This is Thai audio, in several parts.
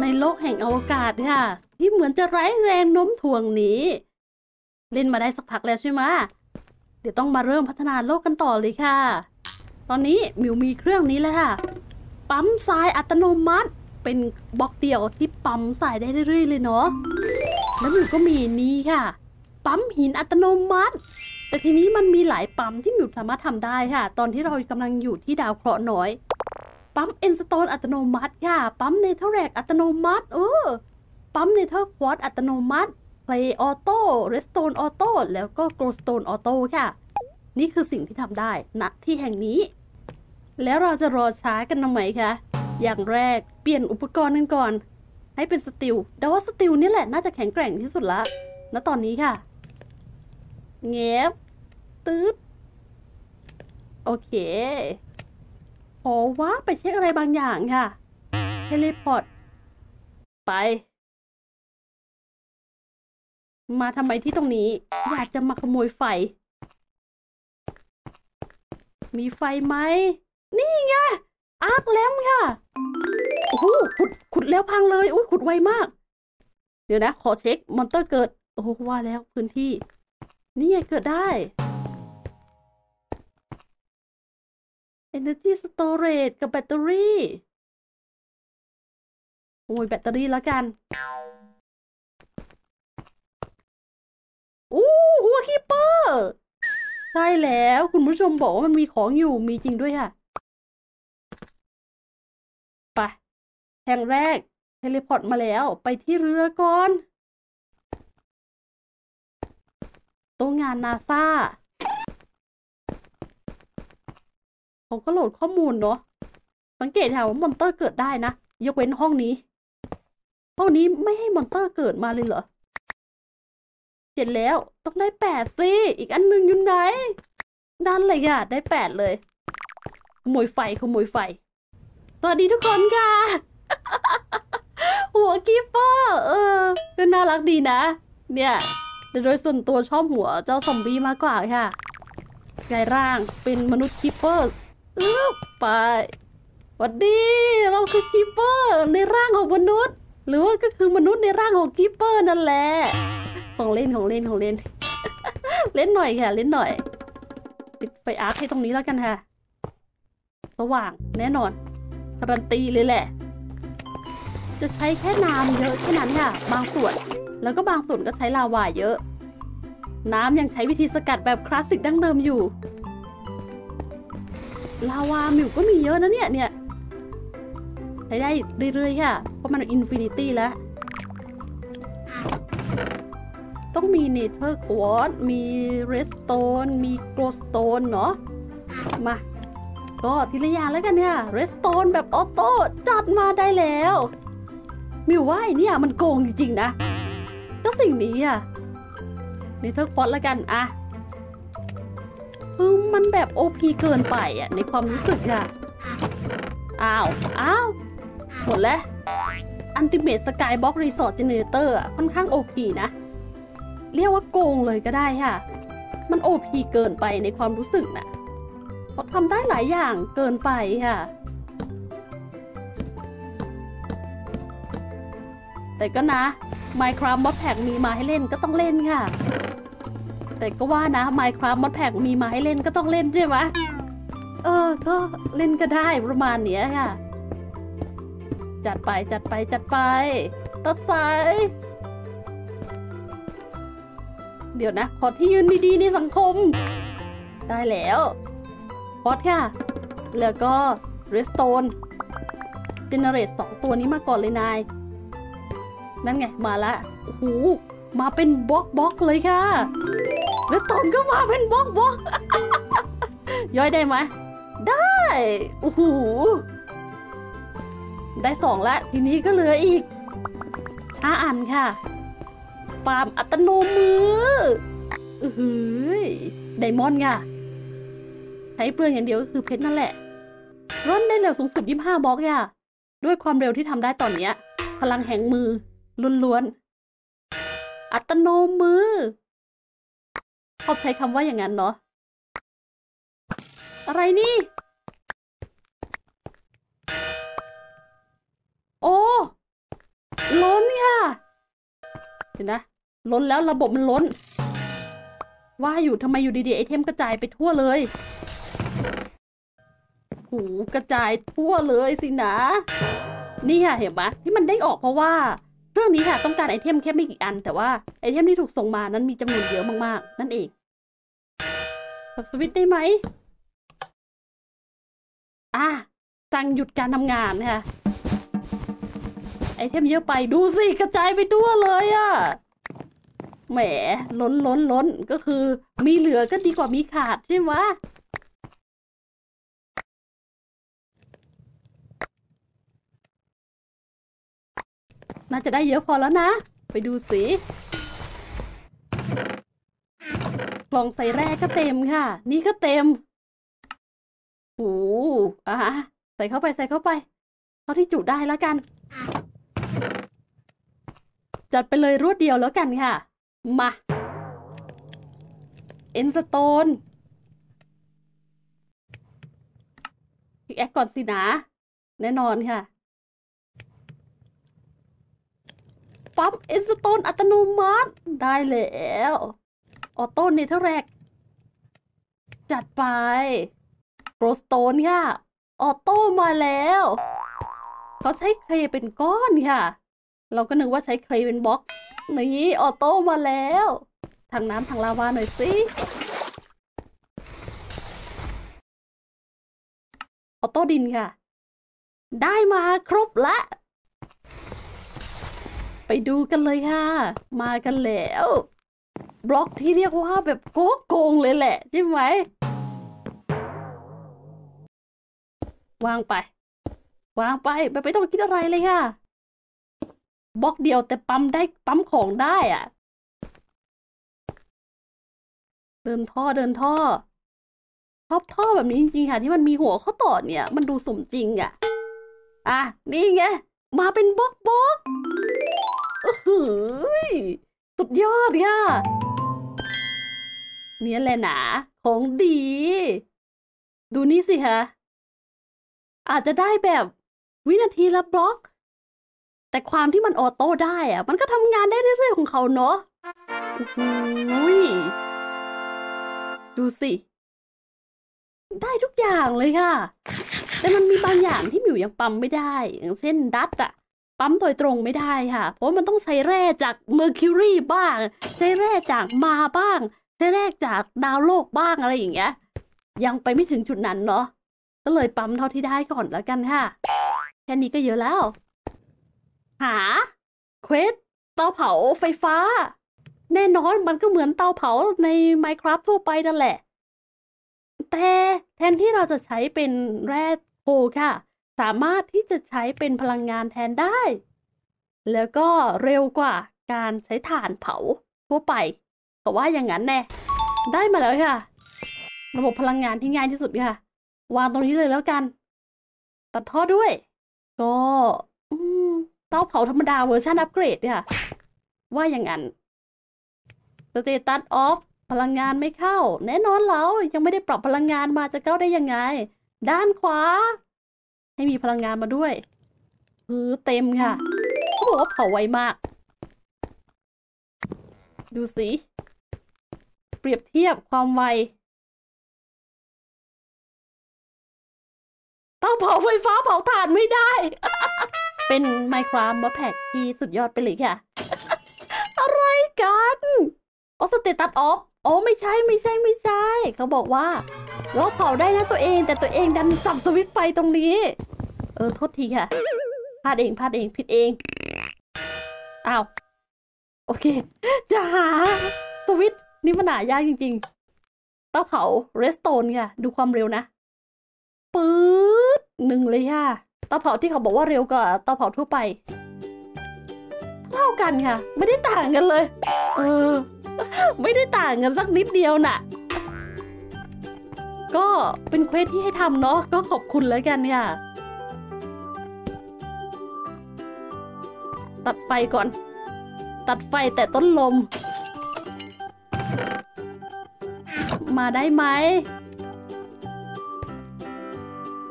ในโลกแห่งอวกาศค่ะที่เหมือนจะไร้แรงโน้มถ่วงนี้เล่นมาได้สักพักแล้วใช่ไหมเดี๋ยวต้องมาเริ่มพัฒนาโลกกันต่อเลยค่ะตอนนี้มิวมีเครื่องนี้แล้วค่ะปั๊มทรายอัตโนมัติเป็นบล็อกเดียวที่ปั๊มทรายได้เรื่อยๆเลยเนาะแล้วมิวก็มีนี้ค่ะปั๊มหินอัตโนมัติแต่ทีนี้มันมีหลายปั๊มที่มิวสามารถทำได้ค่ะตอนที่เรากำลังอยู่ที่ดาวเคราะห์น้อยปั๊มเอ็นสโตนอัตโนมัติค่ะปั๊มเนเธอร์แรกอัตโนมัติปั๊มเนเธอร์ควอตอัตโนมัติเพลย์ออโต้เรสโตนออโต้แล้วก็โกลสโตนออโต้ค่ะนี่คือสิ่งที่ทำได้ณที่แห่งนี้แล้วเราจะรอช้ากันทำไมคะอย่างแรกเปลี่ยนอุปกรณ์กันก่อนให้เป็นสติลแต่ว่าสติลนี่แหละน่าจะแข็งแกร่งที่สุดละณตอนนี้ค่ะเงียบตืดโอเคขอว่าไปเช็คอะไรบางอย่างค่ะเทเลพอร์ตไปมาทำไมที่ตรงนี้อยากจะมาขโมยไฟมีไฟไหมนี่ไงอาร์คแลมค่ะโอ้โหขุดแล้วพังเลยอุ้ยขุดไวมากเดี๋ยวนะขอเช็คมอนเตอร์เกิดโอ้โหว่าแล้วพื้นที่นี่ไงเกิดได้ Energy Storage กับแบตเตอรี่โอ้ยแบตเตอรี่แล้วกันโอ้หัวคีเปอร์ใช่แล้วคุณผู้ชมบอกว่ามันมีของอยู่มีจริงด้วยค่ะไปแห่งแรกเทเลพอร์ตมาแล้วไปที่เรือก่อนตัวงานนาซาผมก็โหลดข้อมูลเนาะสังเกตค่ะว่ามอนเตอร์เกิดได้นะยกเว้นห้องนี้ห้องนี้ไม่ให้มอนเตอร์เกิดมาเลยเหรอเจ็ดแล้วต้องได้แปดสิอีกอันหนึ่งอยู่ไหนนั่นเลยค่ะได้แปดเลยขโมยไฟขโมยไฟสวัสดีทุกคนค่ะ หัวกิฟเฟอร์ก็น่ารักดีนะเนี่ยแต่โดยส่วนตัวชอบหัวเจ้าซอมบี้มากกว่าค่ะกายร่างเป็นมนุษย์กิฟเฟอร์ไปสวัสดีเราคือกิฟเฟอร์ในร่างของมนุษย์หรือว่าก็คือมนุษย์ในร่างของกิฟเฟอร์นั่นแหละของเล่น เล่นหน่อยค่ะเล่นหน่อยปิดไฟอาร์คให้ตรงนี้แล้วกันค่ะสว่างแน่นอนการันตีเลยแหละจะใช้แค่น้ำเยอะแค่นั้นค่ะบางส่วนแล้วก็บางส่วนก็ใช้ลาวาเยอะน้ำยังใช้วิธีสกัดแบบคลาสสิกดั้งเดิมอยู่ลาวามิวก็มีเยอะนะเนี่ยใช้ได้เรื่อยๆค่ะเพราะมันอินฟินิตี้แล้วต้องมีเนเธอร์ควอตมีเรสโตนมีโกลสโตนเนาะมาก็ทีละอย่างแล้วกันเนี่ยเรสโตนแบบออโต้จัดมาได้แล้วมิวว่าเนี่ยมันโกงจริงๆนะก็สิ่งนี้อ่ะเนเธอร์ควอตแล้วกันอะมันแบบโอพีเกินไปอ่ะในความรู้สึกอ่ะอ้าวหมดแล้วอันติเมทสกายบ็อกรีสอร์ทเจเนเรเตอร์ค่อนข้างโอพีนะเรียกว่าโกงเลยก็ได้ค่ะมันโอพีเกินไปในความรู้สึกนะเขาทำได้หลายอย่างเกินไปค่ะแต่ก็นะ Minecraft Mod Pack มีมาให้เล่นก็ต้องเล่นค่ะแต่ก็ว่านะ Minecraft Mod Pack มีมาให้เล่นก็ต้องเล่นใช่ไหมก็เล่นก็ได้ประมาณเนี้ยค่ะจัดไปตัดสายเดี๋ยวนะขอที่ยืนดีๆในสังคมได้แล้วพอดค่ะแล้วก็เรสโตนเจเนเรตสองตัวนี้มาก่อนเลยนายนั่นไงมาละโอ้โหมาเป็นบล็อกเลยค่ะเรสโตนก็มาเป็นบล็อก ย่อยได้ไหมได้โอ้โหได้สองละทีนี้ก็เหลืออีก5 อันค่ะฟาร์มอัตโนมือไดมอนด์ค่ะใช้เปลืองอย่างเดียวก็คือเพชรนั่นแหละร่อนได้เร็วสูงสุด25 บล็อกค่ะด้วยความเร็วที่ทำได้ตอนนี้พลังแห่งมือล้วนๆอัตโนมือชอบใช้คำว่าอย่างนั้นเนาะอะไรนี่โอ้ ล้นแล้วระบบมันล้นว่าอยู่ทำไมอยู่ดีๆไอเทมกระจายไปทั่วเลยหูกระจายทั่วเลยสินะนี่ค่ะเห็นปะที่มันได้ออกเพราะว่าเรื่องนี้ค่ะต้องการไอเทมแค่ไม่กี่อันแต่ว่าไอเทมที่ถูกส่งมานั้นมีจำนวนเยอะมากๆนั่นเองปรับสวิตช์ได้ไหมสั่งหยุดการทำงานค่ะไอเทมเยอะไปดูสิกระจายไปทั่วเลยอะแหมล้นก็คือมีเหลือก็ดีกว่ามีขาดใช่ไหมน่าจะได้เยอะพอแล้วนะไปดูสิกล่องใส่แร่ก็เต็มค่ะนี่ก็เต็มโอ้ใส่เข้าไปเท่าที่จุได้แล้วกันจัดไปเลยรวดเดียวแล้วกันค่ะมาเอ็นสโตนพิกแอคก่อนสินะแน่นอนค่ะปั๊มเอ็นสโตนอัตโนมัติได้แล้วออโต้เนเธอร์แรกจัดไปโกลสโตนค่ะออโต้มาแล้วเขาใช้เคลเป็นก้อนค่ะเราก็นึกว่าใช้เคลเป็นบล็อกนี่ออโต้มาแล้วทางน้ำทางลาวาหน่อยสิออโต้ดินค่ะได้มาครบละไปดูกันเลยค่ะมากันแล้วบล็อกที่เรียกว่าแบบโกงเลยแหละใช่ไหมวางไปแบบไม่ต้องคิดอะไรเลยค่ะบล็อกเดียวแต่ปั๊มได้ปั๊มของได้อะเดินท่อชอบท่อแบบนี้จริงๆค่ะที่มันมีหัวข้อต่อเนี่ยมันดูสมจริงอะนี่ไงมาเป็นบล็อกสุดยอดค่ะเนี่ยแหละนะของดีดูนี่สิคะอาจจะได้แบบวินาทีละบล็อกแต่ความที่มันออโต้ได้อะมันก็ทำงานได้เรื่อยๆของเขาเนาะดูสิได้ทุกอย่างเลยค่ะแต่มันมีบางอย่างที่มิวยังปั๊มไม่ได้อย่างเช่นดัตอะปั๊มโดยตรงไม่ได้ค่ะเพราะมันต้องใช้แร่จากเมอร์คิวรีบ้างใช้แร่จากมาบ้างใช้แร่จากดาวโลกบ้างอะไรอย่างเงี้ยยังไปไม่ถึงจุดนั้นเนาะก็เลยปั๊มเท่าที่ได้ก่อนแล้วกันค่ะแค่นี้ก็เยอะแล้วหาเควสเตาเผาไฟฟ้าแน่นอนมันก็เหมือนเตาเผาใน Minecraft ทั่วไปนั่นแหละแต่แทนที่เราจะใช้เป็นแร่โคค่ะสามารถที่จะใช้เป็นพลังงานแทนได้แล้วก็เร็วกว่าการใช้ถ่านเผาทั่วไปเพราะว่าอย่างนั้นแน่ได้มาแล้วค่ะระบบพลังงานที่ง่ายที่สุดค่ะวางตรงนี้เลยแล้วกันตัดท่อด้วยก็เตาเผาธรรมดาเวอร์ชันอัปเกรดค่ะว่าอย่างนั้นสเตตัสออฟพลังงานไม่เข้าแน่นอนแล้วยังไม่ได้ปรับพลังงานมาจะเข้าได้ยังไงด้านขวาให้มีพลังงานมาด้วยเต็มค่ะเขาบอกว่าเผาไวมากดูสิเปรียบเทียบความไวต้องเผาไฟฟ้าเผาถ่านไม่ได้เป็นMinecraft mod packที่สุดยอดไปเลยค่ะอะไรกันสเตตัสออฟไม่ใช่เขาบอกว่าเราเผาได้นะตัวเองแต่ตัวเองดันสับสวิตช์ไฟตรงนี้โทษทีค่ะพลาดเองผิดเองอ้าวโอเคจะหาสวิตช์นี่มันหายากจริงๆเตาเผาเรสโตนค่ะดูความเร็วนะปื๊ดหนึ่งเลยค่ะเตาเผาที่เขาบอกว่าเร็วกว่าเตาเผาทั่วไปเท่ากันค่ะไม่ได้ต่างกันเลยไม่ได้ต่างกันสักนิดเดียวน่ะก็เป็นเควสที่ให้ทำเนาะก็ขอบคุณแล้วกันค่ะตัดไฟก่อนตัดไฟแต่ต้นลมมาได้ไหม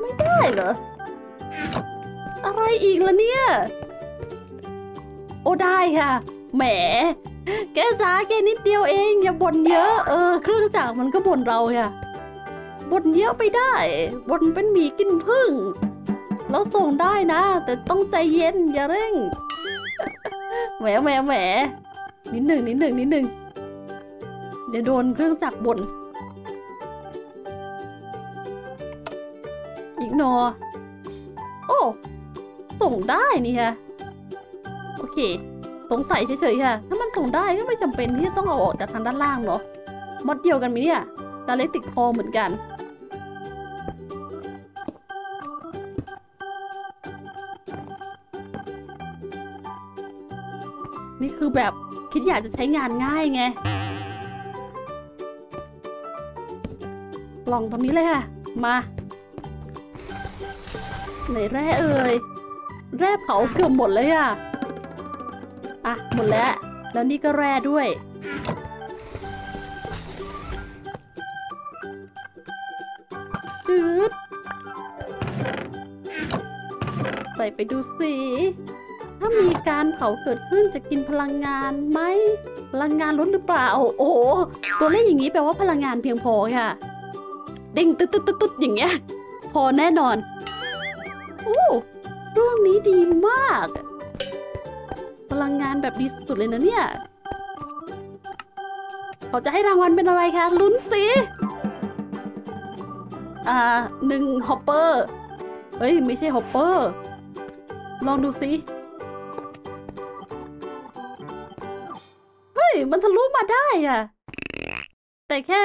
ไม่ได้เหรออะไรอีกล่ะเนี่ยโอ้ได้ค่ะแหม แกช้าแกนิดเดียวเองอย่าบ่นเยอะเครื่องจักรมันก็บ่นเราค่ะบ่นเยอะไปได้บ่นเป็นหมีกินผึ้งเราส่งได้นะแต่ต้องใจเย็นอย่าเร่งแหมนิดหนึ่งเดี๋ยวโดนเครื่องจักรบ่นอีกหนอโอ้ส่งได้นี่ค่ะโอเคสงสัยเฉยๆค่ะถ้ามันส่งได้ก็ไม่จำเป็นที่จะต้องเอาออกจากทางด้านล่างเนาะมดเดียวกันไหมเนี่ยตาเล็กติดคอเหมือนกันนี่คือแบบคิดอยากจะใช้งานง่ายไงลองตรงนี้เลยค่ะมาไหนแร่แร่เผาเกือบหมดเลยค่ะอ่ะหมดแล้วแล้วนี่ก็แร่ด้วยจืดใส่ไปดูสิถ้ามีการเผาเกิดขึ้นจะกินพลังงานไหมพลังงานล้นหรือเปล่าโอ้โหตัวเลขอย่างนี้แปลว่าพลังงานเพียงพอค่ะเด้งตึ๊ดอย่างเงี้ยพอแน่นอนโอ้เรื่องนี้ดีมากพลังงานแบบดีสุดเลยนะเนี่ยเขาจะให้รางวัลเป็นอะไรคะลุ้นสิ1ฮอปเปอร์เฮ้ยไม่ใช่ฮอปเปอร์ลองดูสิเฮ้ยมันทะลุมาได้อะแต่แค่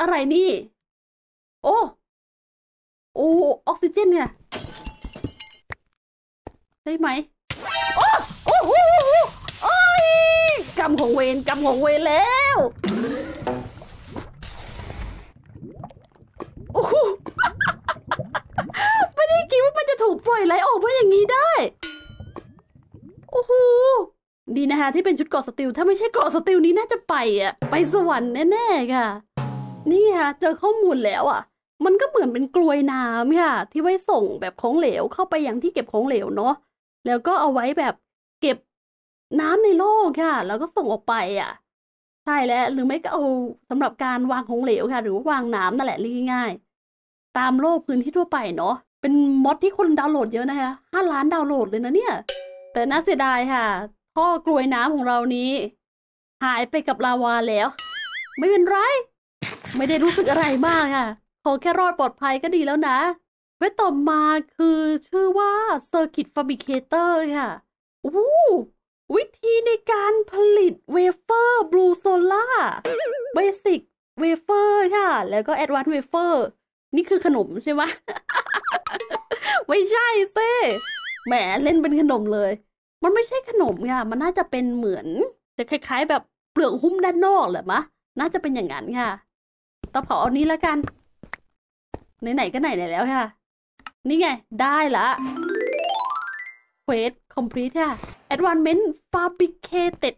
อะไรนี่โอ้ออกซิเจนเนี่ยได้ไหมโอ้ยกำของเวนแล้วโอ้โห ไม่ได้คิดว่ามันจะถูกปล่อยไหลออกมาอย่างนี้ได้โอ้โหดีนะคะที่เป็นชุดเกราะสติลถ้าไม่ใช่เกราะสติลนี้น่าจะไปสวรรค์แน่ๆค่ะนี่ค่ะเจอข้อมูลแล้วอ่ะมันก็เหมือนเป็นกลวยน้ำค่ะที่ไว้ส่งแบบของเหลวเข้าไปยังที่เก็บของเหลวเนาะแล้วก็เอาไว้แบบเก็บน้ำในโลกค่ะแล้วก็ส่งออกไปอ่ะใช่แล้วหรือไม่ก็เอาสำหรับการวางของเหลวค่ะหรือว่าวางน้ำนั่นแหละง่ายๆตามโลกพื้นที่ทั่วไปเนาะเป็นม็อดที่คนดาวน์โหลดเยอะนะคะ5 ล้านดาวน์โหลดเลยนะเนี่ยแต่น่าเสียดายค่ะท่อกลวยน้ำของเรานี้หายไปกับลาวาแล้วไม่เป็นไรไม่ได้รู้สึกอะไรมากค่ะขอแค่รอดปลอดภัยก็ดีแล้วนะเว็บต่อมาคือชื่อว่า Circuit Fabricator ค่ะวิธีในการผลิตเวเฟอร์บลูโซล่าเบสิกเวเฟอร์ค่ะแล้วก็แอดวานซ์เวเฟอร์นี่คือขนมใช่ไหม ไม่ใช่สิแหมเล่นเป็นขนมเลยมันไม่ใช่ขนมค่ะมันน่าจะเป็นเหมือนจะคล้ายๆแบบเปลือกหุ้มด้านนอกเหรอมะน่าจะเป็นอย่างนั้นค่ะต่อเผาอันนี้แล้วกันไหนๆก็ไหนแล้วค่ะนี่ไงได้ละเควสคอมพลีทค่ะ Advancement Fabricated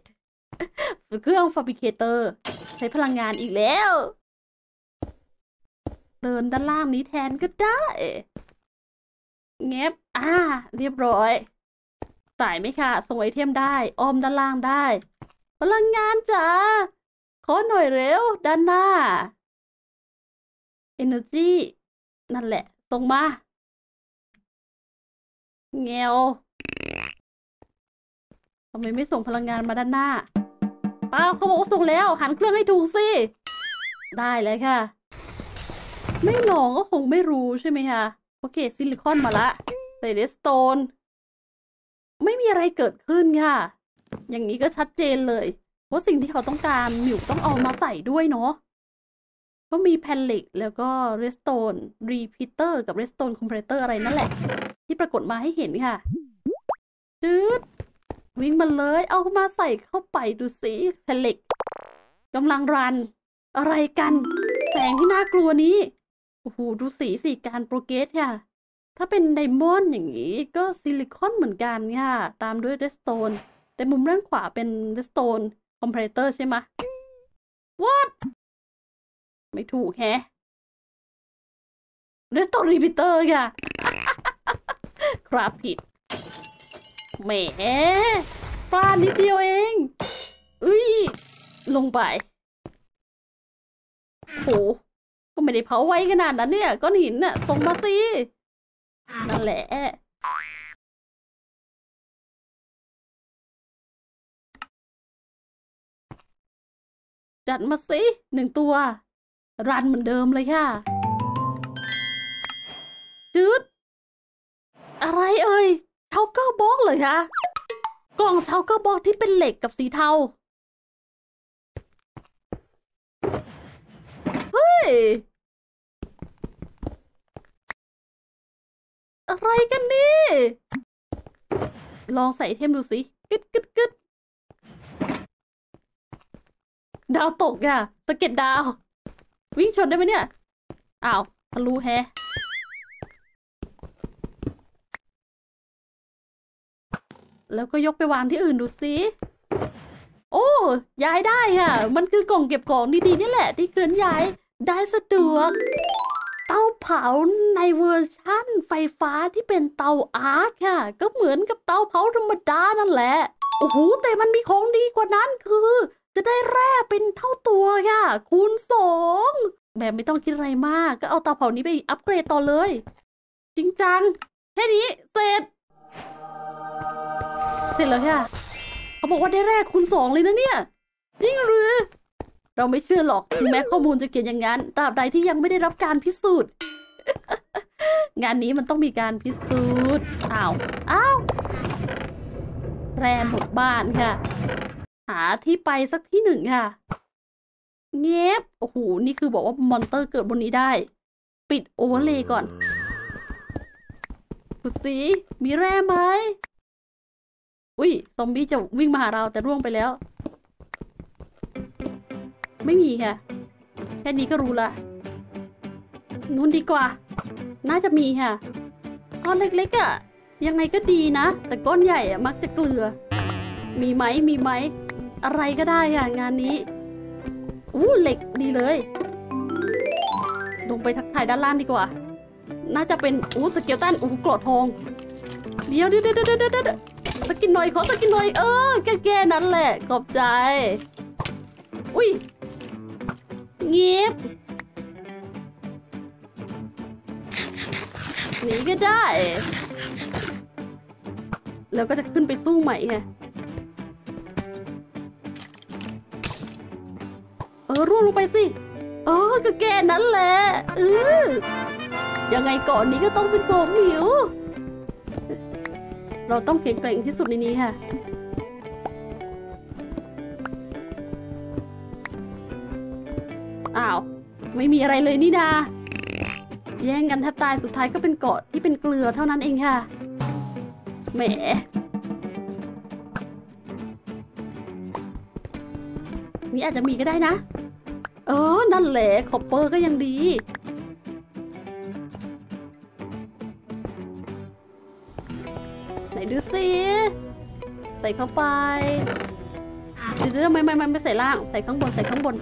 เครื่อง Fabricator ใช้พลังงานอีกแล้วเดินด้านล่างนี้แทนก็ได้เงียบเรียบร้อยสายไหมค่ะส่งไอเทมได้อ้อมด้านล่างได้พลังงานจ้าขอหน่อยเร็วด้านหน้าEnergy นั่นแหละตรงมาเงวทำไมไม่ส่งพลังงานมาด้านหน้าป้าเขาบอกว่าส่งแล้วหันเครื่องให้ถูกสิได้เลยค่ะไม่ลองก็คงไม่รู้ใช่ไหมคะโอเคซิลิคอนมาละเรดสโตนไม่มีอะไรเกิดขึ้นค่ะอย่างนี้ก็ชัดเจนเลยว่าสิ่งที่เขาต้องการหมิวต้องเอามาใส่ด้วยเนาะก็มีแพนเหล็กแล้วก็เรสโตนรีพิเตอร์กับเรสโตนคอมเพรสเตอร์อะไรนั่นแหละที่ปรากฏมาให้เห็นค่ะจืดวิ่งมาเลยเอามาใส่เข้าไปดูสิแพนเหล็กกำลังรันอะไรกันแสงที่น่ากลัวนี้โอ้โหดูสีสิการโปรเกรสค่ะถ้าเป็นไดมอนด์อย่างนี้ก็ซิลิคอนเหมือนกันค่ะตามด้วยเรสโตนแต่มุมด้านขวาเป็นเรสโตนคอมเพรสเตอร์ใช่ไหม Whatไม่ถูกแฮะเรสโตรีพิเตอร์ค่ะครับผิดแหม ปลานิดเดียวเองอุ้ยลงไปโหก็ไม่ได้เผาไว้ขนาดนั้นเนี่ยก้อนหินน่ะตรงมาสินั่นแหละจัดมาสิหนึ่งตัวรันเหมือนเดิมเลยค่ะจืดอะไรเอ่ยเทาเกอร์บล็อกเลยค่ะกล่องเทาเกอร์บล็อกที่เป็นเหล็กกับสีเทาเฮ้ยอะไรกันนี่ลองใส่เทมดูสิกึดกึดกึดดาวตกอ่ะสะเก็ดดาววิ่งชนได้ไหมเนี่ยอ้าวทะลุแฮแล้วก็ยกไปวางที่อื่นดูสิโอ้ย้ายได้ค่ะมันคือกล่องเก็บของดีๆนี่แหละที่เคลื่อนย้ายได้สะดวกเตาเผาในเวอร์ชั่นไฟฟ้าที่เป็นเตาอาร์ตค่ะก็เหมือนกับเตาเผาธรรมดานั่นแหละโอ้โหแต่มันมีของดีกว่านั้นคือจะได้แร่เป็นเท่าตัวค่ะคูณ 2แบบไม่ต้องคิดอะไรมากก็เอาเตาเผานี้ไปอัปเกรดต่อเลยจริงจังแค่นี้เสร็จแล้วค่ะเขาบอกว่าได้แร่คูณ 2เลยนะเนี่ยจริงหรือเราไม่เชื่อหรอกถึงแม้ข้อมูลจะเขียนอย่างนั้นตราบใดที่ยังไม่ได้รับการพิสูจน์ งานนี้มันต้องมีการพิสูจน์อ้าวแร่หมดบ้านค่ะหาที่ไปสักที่หนึ่งค่ะเงียบโอ้โหนี่คือบอกว่ามอนเตอร์เกิดบนนี้ได้ปิดโอเวอร์เลย์ก่อนดูสิมีแร่ไหมอุ้ยซอมบี้จะวิ่งมาหาเราแต่ร่วงไปแล้วไม่มีค่ะแค่นี้ก็รู้ละนู้นดีกว่าน่าจะมีค่ะก้อนเล็กๆอ่ะยังไงก็ดีนะแต่ก้อนใหญ่อ่ะมักจะเกลือมีไหมอะไรก็ได้ค่ะงานนี้อู้เหล็กดีเลยลงไปทักทายด้านล่างดีกว่าน่าจะเป็นอู้สเกลตันอู้กรอดทองเดี๋ยวสกินหน่อยขอสกินหน่อยแก่นั้นแหละขอบใจอุ้ยเงียบหนีก็ได้แล้วก็จะขึ้นไปสู้ใหม่ไงร่วงลงไปสิก็แก่นั้นแหละยังไงก่อนนี้ก็ต้องเป็นของหิวเราต้องแข็งแกร่งที่สุดในนี้ค่ะอ้าวไม่มีอะไรเลยนี่นาแย่งกันแทบตายสุดท้ายก็เป็นเกาะที่เป็นเกลือเท่านั้นเองค่ะแหมนี่อาจจะมีก็ได้นะนั่นแหละคอปเปอร์ก็ยังดีดูสิใส่เข้าไปเดี๋ยวไม่ใส่ล่างใส่ข้างบน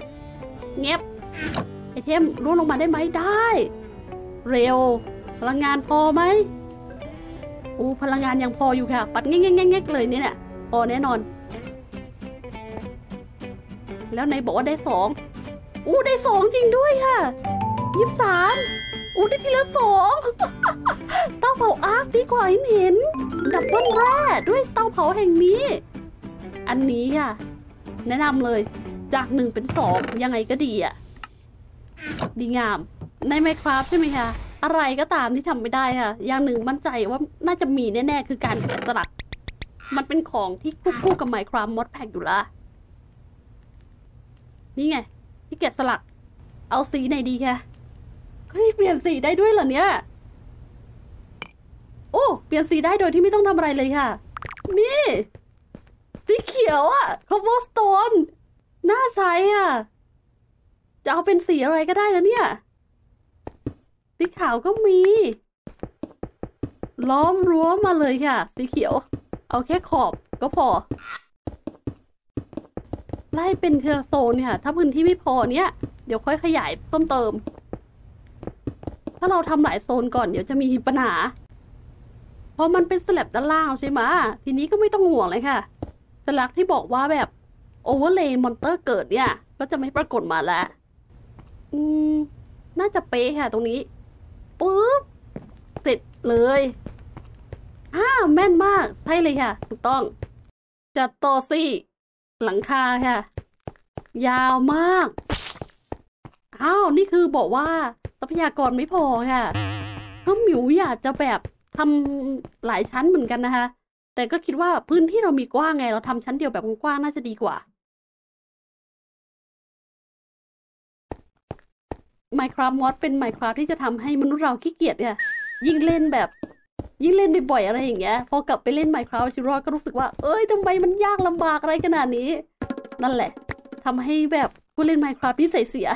เงียบไอเทมร่วงลงมาได้ไหมได้เร็วพลังงานพอไหมอู้พลังงานยังพออยู่ค่ะปัดแง่เลยนี่แหละพอแน่นอนแล้วนายบอกว่าได้2อู้ได้2จริงด้วยค่ะ23อู้ได้ทีละ2 เตาเผาอาร์คดีกว่าเห็นดับเบิ้ลแร่ด้วยเตาเผาแห่งนี้อันนี้ค่ะแนะนำเลยจาก1เป็น2ยังไงก็ดีอ่ะดีงามใน Minecraft ใช่ไหมคะอะไรก็ตามที่ทำไม่ได้ค่ะอย่างหนึ่งมั่นใจว่าน่าจะมีแน่ๆคือการแกะสลักมันเป็นของที่คู่กับ Minecraft Mod Pack อยู่ละนี่ไงที่แกะสลักเอาสีไหนดีคะเฮ้ยเปลี่ยนสีได้ด้วยเหรอเนี่ยโอ้เปลี่ยนสีได้โดยที่ไม่ต้องทำอะไรเลยค่ะนี่สีเขียวอ่ะCobblestoneน่าใช้อ่ะจะเอาเป็นสีอะไรก็ได้นะเนี่ยสีขาวก็มีล้อมรั้วมาเลยค่ะสีเขียวเอาแค่ขอบก็พอไล่เป็นทีละโซนค่ะถ้าพื้นที่ไม่พอเนี่ยเดี๋ยวค่อยขยายเพิ่มเติมถ้าเราทำหลายโซนก่อนเดี๋ยวจะมีปัญหาเพราะมันเป็นสลับด้านล่างใช่ไหมทีนี้ก็ไม่ต้องห่วงเลยค่ะ สัญลักษณ์ที่บอกว่าแบบโอเวอร์เลย์มอนเตอร์เกิดเนี่ยก็จะไม่ปรากฏมาแล้วน่าจะเป๊ะค่ะตรงนี้ปุ๊บเสร็จเลยแม่นมากใช่เลยค่ะถูกต้องจัดโตซี่หลังคาค่ะยาวมากนี่คือบอกว่าทรัพยากรไม่พอค่ะก็หมิวอยากจะแบบทำหลายชั้นเหมือนกันนะคะแต่ก็คิดว่าพื้นที่เรามีกว้างไงเราทำชั้นเดียวแบบกว้างน่าจะดีกว่า Minecraft Mod เป็น Minecraft ที่จะทำให้มนุษย์เราขี้เกียจเนี่ยยิ่งเล่นบ่อยๆอะไรอย่างเงี้ยพอกลับไปเล่น Minecraft Zero ก็รู้สึกว่าเอ้ยทำไมมันยากลำบากอะไรขนาดนี้นั่นแหละทำให้แบบผู้เล่น Minecraft นิสัยเสีย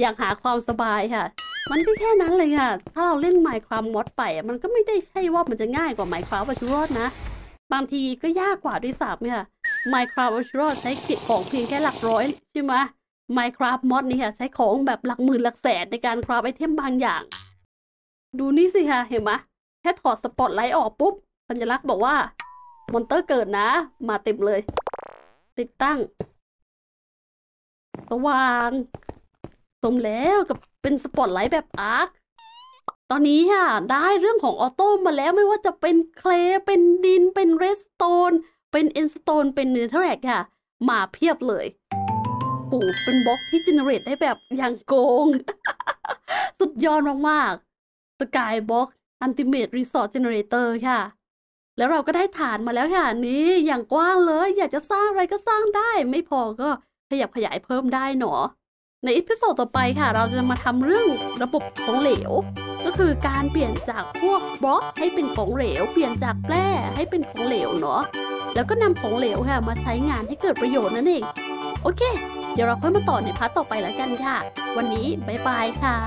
อยากหาความสบายค่ะมันก็แค่นั้นเลยค่ะถ้าเราเล่น Minecraft Mod ไปมันก็ไม่ได้ใช่ว่ามันจะง่ายกว่า Minecraft Zero นะบางทีก็ยากกว่าด้วยซ้ำค่ะ Minecraft Zero ใช้ของเพียงแค่หลักร้อยใช่ไหม Minecraft Mod นี่ค่ะใช้ของแบบหลักหมื่นหลักแสนในการคราฟไอเทมบางอย่างดูนี่สิค่ะเห็นไหมแค่ถอดสปอตไลท์ออกปุ๊บสัญลักษณ์บอกว่ามอนเตอร์เกิดนะมาเต็มเลยติดตั้งสว่างสมแล้วกับเป็นสปอตไลท์แบบอาร์คตอนนี้ค่ะได้เรื่องของออโต้มาแล้วไม่ว่าจะเป็นเคลเป็นดินเป็นเรดสโตนเป็นเอ็นสโตนเป็นเนเธอร์แรกค่ะมาเพียบเลยปูเป็นบล็อกที่เจเนเรตได้แบบอย่างโกง สุดยอดมากๆสกายบ็อกซ์อันติเมทรีสอร์ทเจเนเรเตอร์ค่ะแล้วเราก็ได้ฐานมาแล้วค่ะนี้อย่างกว้างเลยอยากจะสร้างอะไรก็สร้างได้ไม่พอก็ขยับขยายเพิ่มได้หนอในอีพิโซดต่อไปค่ะเราจะมาทำเรื่องระบบของเหลวก็คือการเปลี่ยนจากพวกบล็อกให้เป็นของเหลวเปลี่ยนจากแปร่ให้เป็นของเหลวเนาะแล้วก็นำของเหลวค่ะมาใช้งานให้เกิดประโยชน์นั่นเองโอเคเดี๋ยวเราค่อยมาต่อในพาร์ทต่อไปแล้วกันค่ะวันนี้บ๊ายบายค่ะ